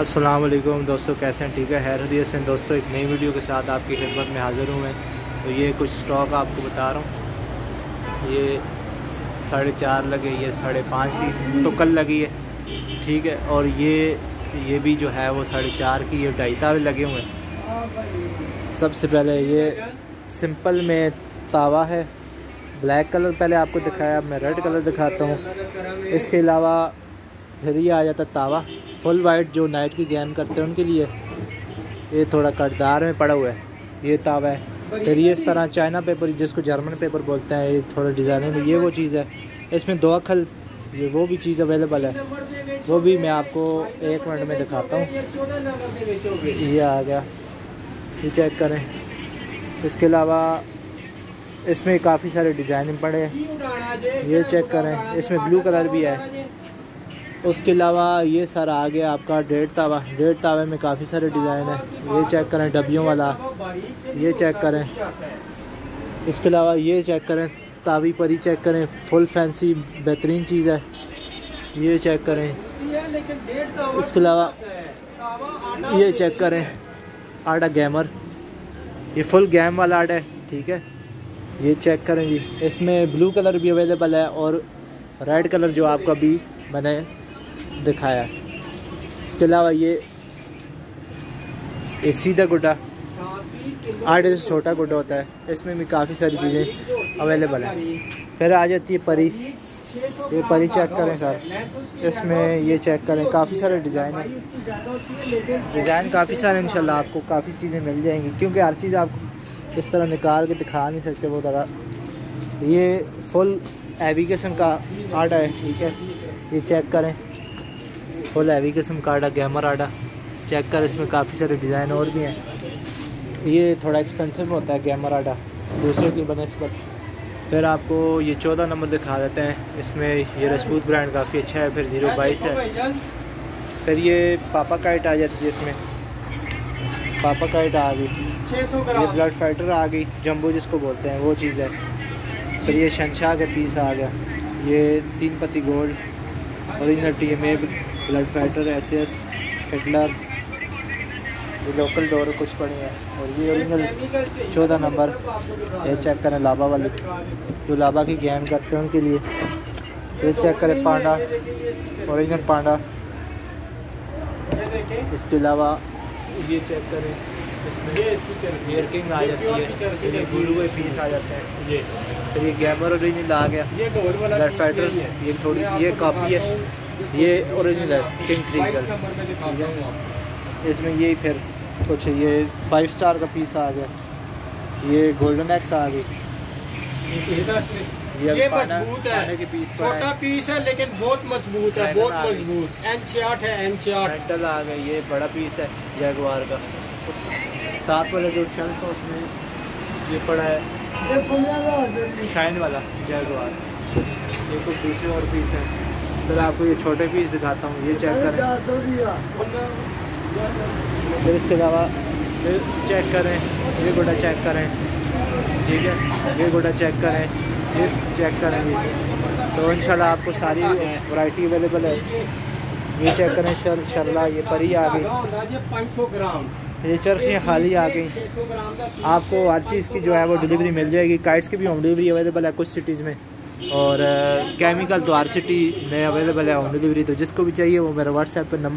अस्सलाम वालेकुम दोस्तों, कैसे हैं? ठीक है, खैर हरीयत से दोस्तों एक नई वीडियो के साथ आपकी खिदमत में हाज़िर हूँ मैं। तो ये कुछ स्टॉक आपको बता रहा हूँ। ये 4.5 लगी, ये 5.5 की तो कल लगी है, ठीक है। और ये भी जो है वो 4.5 की, ये 2.5 तावे लगे हुए हैं। सबसे पहले ये सिंपल में तावा है, ब्लैक कलर पहले आपको दिखाया, अब मैं रेड कलर दिखाता हूँ। इसके अलावा फिर ये आ जाता तावा फुल वाइट, जो नाइट की गेम करते हैं उनके लिए। ये थोड़ा कटदार में पड़ा हुआ है, ये तावा है। फिर ये इस तरह चाइना पेपर, जिसको जर्मन पेपर बोलते हैं, ये थोड़ा डिज़ाइनिंग में ये वो चीज़ है। इसमें 2 अखल, ये वो भी चीज़ अवेलेबल है, वो भी मैं आपको 1 मिनट में दिखाता हूँ। ये आ गया, ये चेक करें। इसके अलावा इसमें काफ़ी सारे डिज़ाइनिंग पड़े हैं, ये चेक करें। इसमें ब्लू कलर भी है। उसके अलावा ये सारा आ गया आपका 1.5 तावा। 1.5 तावे में काफ़ी सारे डिज़ाइन है, ये चेक करें। डब्बियों वाला ये चेक करें। इसके अलावा ये चेक करें, तावी परी चेक करें, फुल फैंसी बेहतरीन चीज़ है, ये चेक करें। इसके अलावा ये चेक करें, आटा गैमर, ये फुल गैम वाला आटा है, ठीक है, ये चेक करें जी। इसमें ब्लू कलर भी अवेलेबल है और रेड कलर जो आपका भी मैंने दिखाया। इसके अलावा ये सीधा गुड्डा, 8 इंच छोटा गुड्डा होता है, इसमें भी काफ़ी सारी चीज़ें अवेलेबल हैं। फिर आ जाती है परी, ये परी चेक करें सर। इसमें ये चेक करें, काफ़ी सारे डिज़ाइन हैं, डिज़ाइन काफ़ी सारे। इंशाल्लाह आपको काफ़ी चीज़ें मिल जाएंगी, क्योंकि हर चीज़ आपको इस तरह निकाल के दिखा नहीं सकते वो तरह। ये फुल हैवी किस्म का आटा है, ठीक है, ये चेक करें। फुल हैवी किस्म का आटा, गैमर आटा चेक कर। इसमें काफ़ी सारे डिज़ाइन और भी हैं। ये थोड़ा एक्सपेंसिव होता है गैमर आटा दूसरे की बनस्बत। फिर आपको ये 14 नंबर दिखा देते हैं। इसमें ये रसपूत ब्रांड काफ़ी अच्छा है। फिर 0.22 है। फिर ये पापा काइट आ जाती है, इसमें पापा काइट आ गई। ये ब्लड फाइटर आ गई, जम्बो जिसको बोलते हैं वो चीज़ है। फिर ये शनशाह का पीस आ गया, ये 3 पत्ती gold original TMA, blood fighter, SS, Hitler, local डोर कुछ पड़े हैं। और ये ओरिजिनल 14 नंबर, ये चेक करें। लाबा वाली, जो लाबा की गेम करते हैं उनके लिए, ये चेक करें। Panda, original panda. इसके अलावा ये चेक करें, इसमें हेयर किंग आ जाती है, गुरुए पीस आ जाते हैं ये। फिर ये गैमर ओरिजिनल आ गया, ब्लड फाइटर, ये थोड़ी ये कापी है, ये ओरिजिनल है, किंग 3 का। इसमें ये फिर कुछ ये 5 स्टार का पीस आ गया, ये गोल्डन एक्स आ गई। ये मजबूत है, छोटा पीस है लेकिन बहुत मजबूत है, बहुत मजबूत। N-68 है, N-68 आ गया। ये बड़ा पीस है जैगुआर का, 7 वाला जो शेल्फ है उसमें ये पड़ा है, शाइन वाला जैगुआर। ये कुछ दूसरे और पीस हैं। फिर आपको ये छोटे पीस दिखाता हूँ, ये चेक करें। फिर इसके अलावा फिर चेक करें, ये गोटा चेक करें, ठीक है, ये गोटा चेक करें, ये चेक करेंगे। तो इंशाल्लाह आपको सारी वैरायटी अवेलेबल है। ये चेक करें, शरला, ये परी आ गई, 500 ग्राम। ये चरखियाँ खाली आ गई। आपको हर चीज़ की जो है वो डिलीवरी मिल जाएगी। काइट्स की भी होम डिलीवरी अवेलेबल है कुछ सिटीज़ में, और केमिकल तो हर सिटी में अवेलेबल है होम डिलीवरी। तो जिसको भी चाहिए वो मेरा व्हाट्सएप पर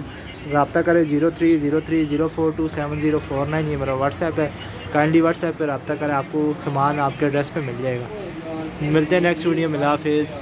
रब्ता करें, 030304270449 ये मेरा व्हाट्सएप है। काइंडली व्हाट्सएप पर रब्ता करें, आपको सामान आपके एड्रेस पर मिल जाएगा। मिलते हैं नेक्स्ट वीडियो में, हाफिज़।